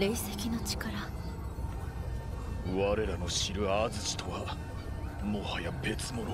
霊石の力。我らの知る安土とはもはや別物。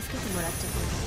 助けてもらっちゃった。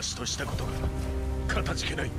わしとしたことがかたじけない。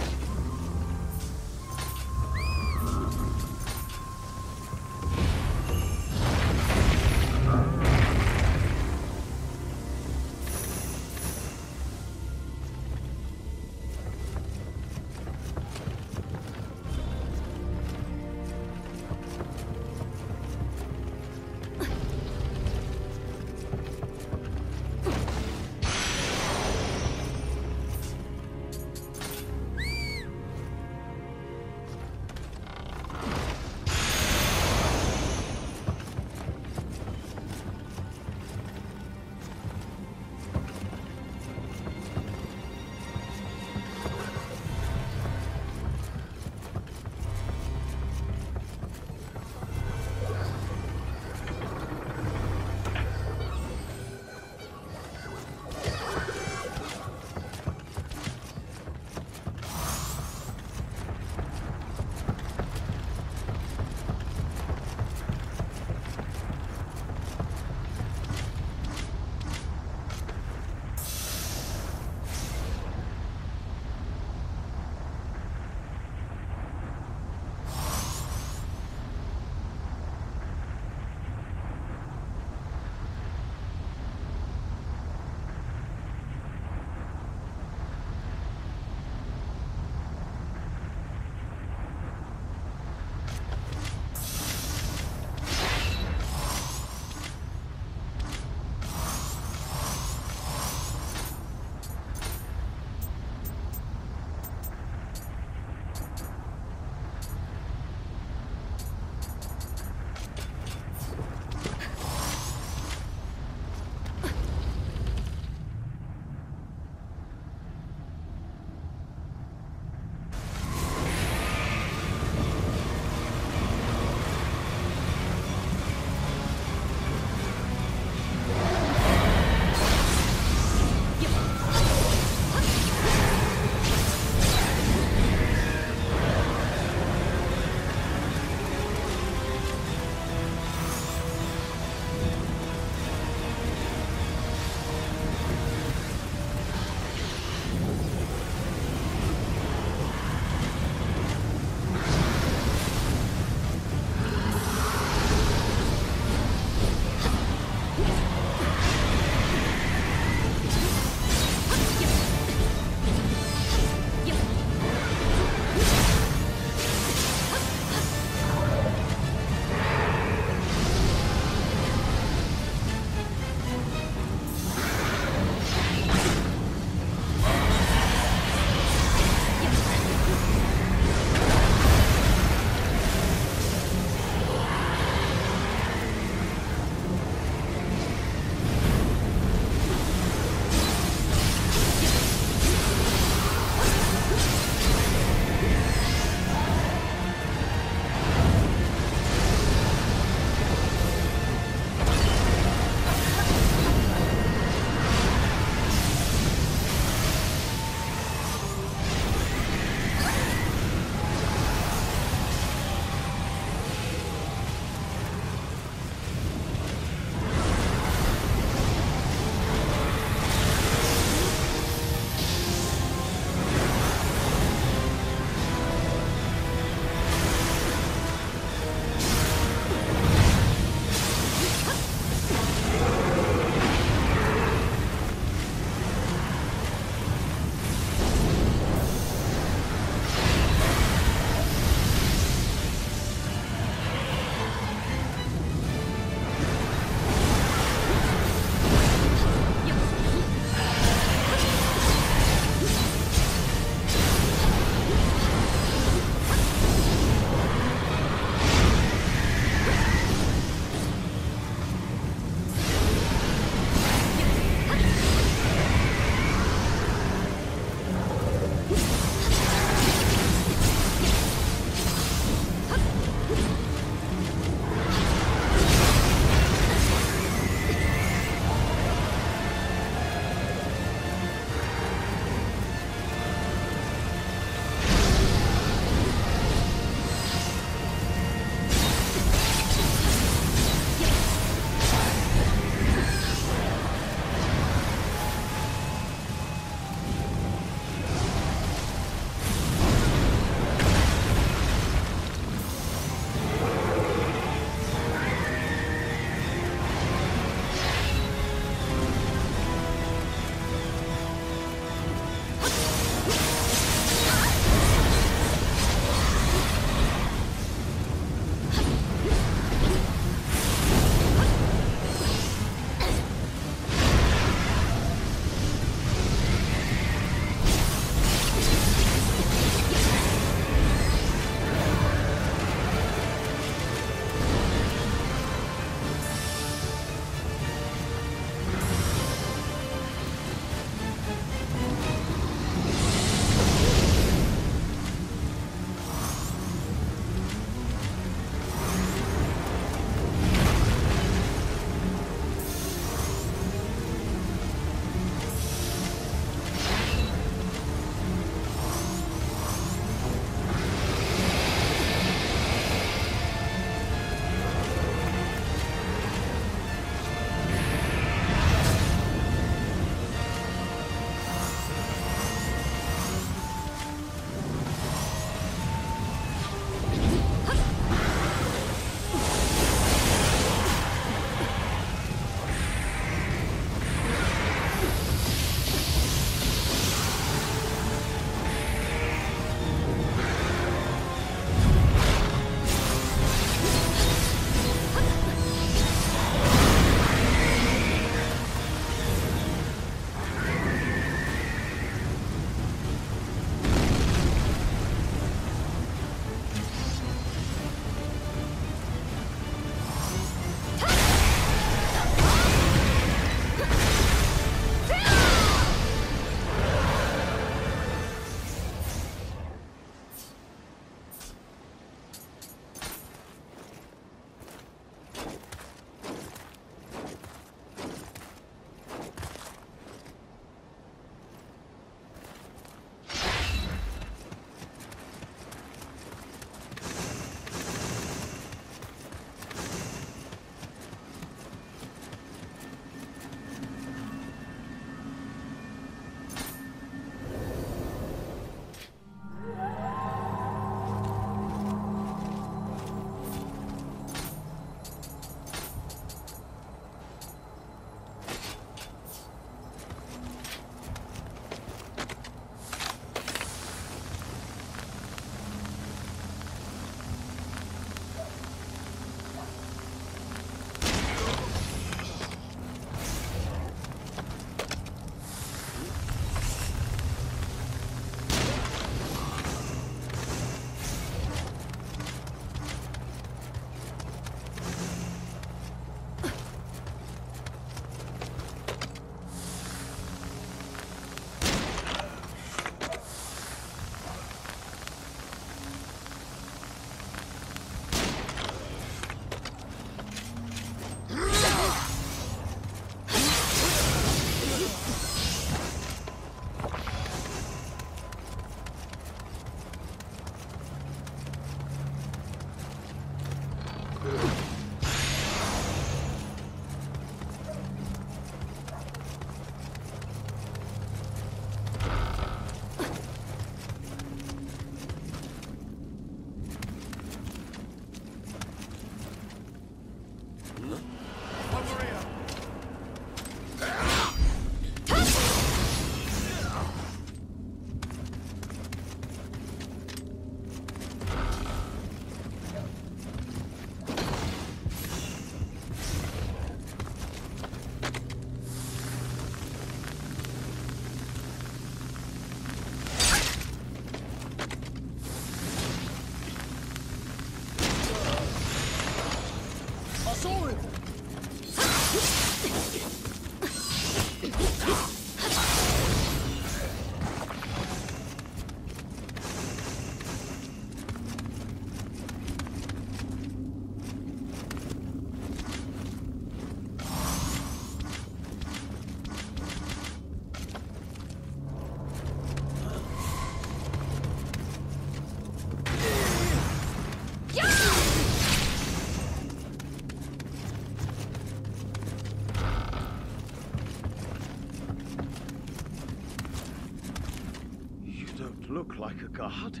God!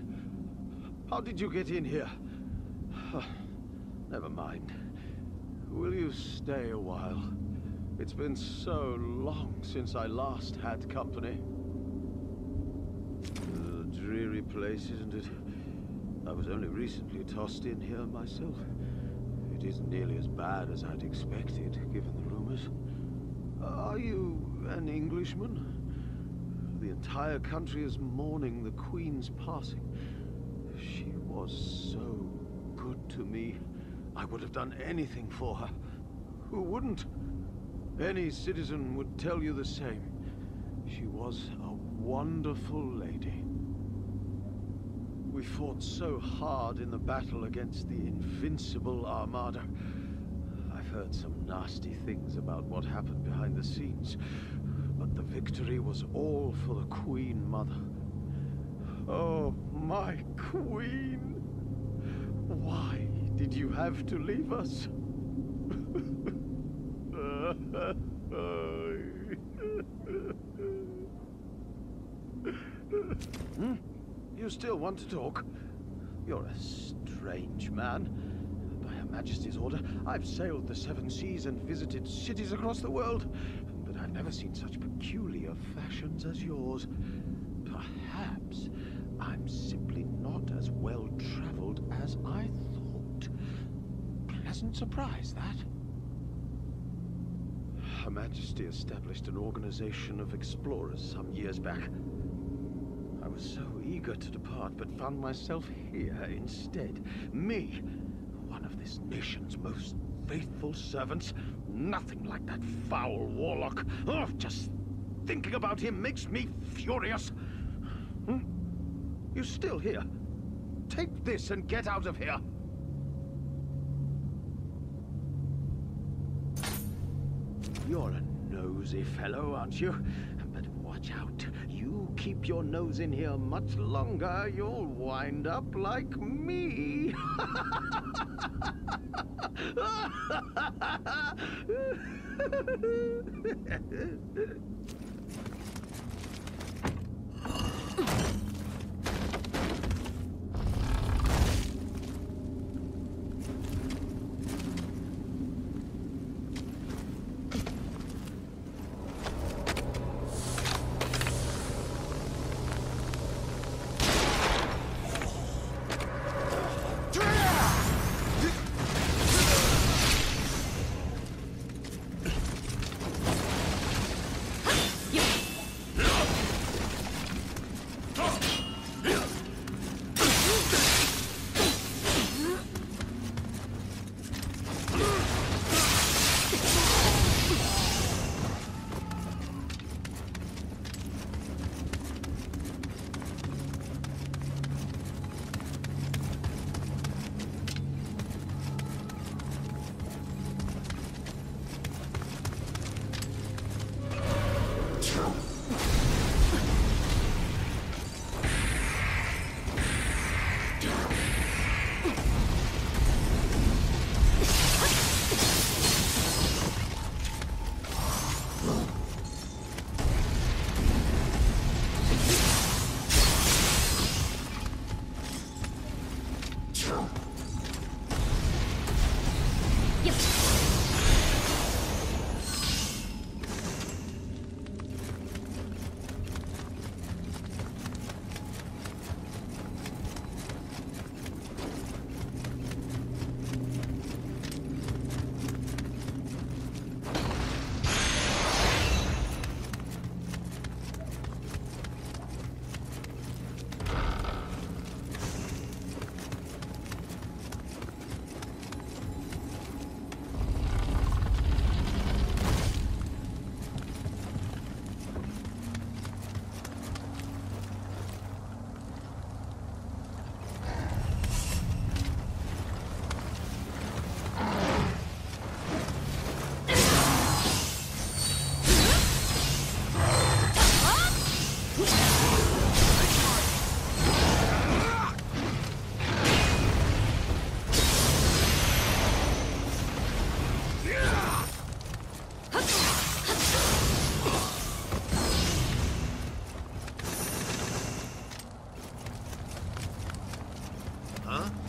How did you get in here? Never mind. Will you stay a while? It's been so long since I last had company. A dreary place, isn't it? I was only recently tossed in here myself. It isn't nearly as bad as I'd expected, given the rumors. Are you an Englishman? The entire country is mourning the Queen's passing. She was so good to me. I would have done anything for her. Who wouldn't? Any citizen would tell you the same. She was a wonderful lady. We fought so hard in the battle against the invincible Armada. I've heard some nasty things about what happened behind the scenes, but the victory was all for the Queen Mother. Oh, my Queen! Why did you have to leave us? Hmm? You still want to talk? You're a strange man. By Her Majesty's order, I've sailed the Seven Seas and visited cities across the world, but I've never seen such peculiar fashions as yours. Perhaps I'm simply not as well traveled as I thought. Pleasant surprise, that. Her Majesty established an organization of explorers some years back. I was so eager to depart, but found myself here instead. Me, one of this nation's most faithful servants. Nothing like that foul warlock. Oh, just thinking about him makes me furious. Hmm? You're still here. Take this and get out of here. You're a nosy fellow, aren't you? But watch out. You keep your nose in here much longer, you'll wind up like me. Huh?